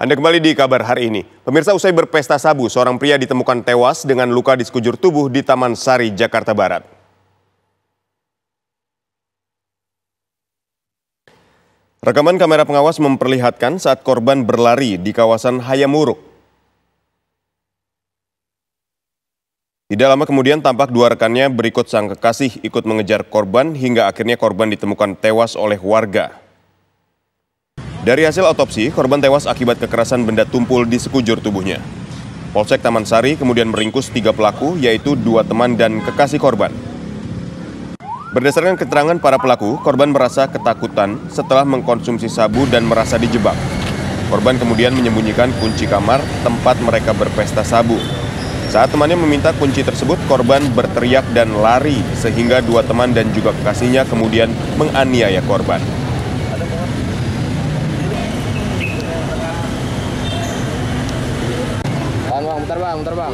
Anda kembali di kabar hari ini. Pemirsa, usai berpesta sabu, seorang pria ditemukan tewas dengan luka di sekujur tubuh di Taman Sari, Jakarta Barat. Rekaman kamera pengawas memperlihatkan saat korban berlari di kawasan Hayam Wuruk. Tidak lama kemudian tampak dua rekannya berikut sang kekasih ikut mengejar korban hingga akhirnya korban ditemukan tewas oleh warga. Dari hasil otopsi, korban tewas akibat kekerasan benda tumpul di sekujur tubuhnya. Polsek Taman Sari kemudian meringkus tiga pelaku, yaitu dua teman dan kekasih korban. Berdasarkan keterangan para pelaku, korban merasa ketakutan setelah mengkonsumsi sabu dan merasa dijebak. Korban kemudian menyembunyikan kunci kamar tempat mereka berpesta sabu. Saat temannya meminta kunci tersebut, korban berteriak dan lari sehingga dua teman dan juga kekasihnya kemudian menganiaya korban. Bentar bang.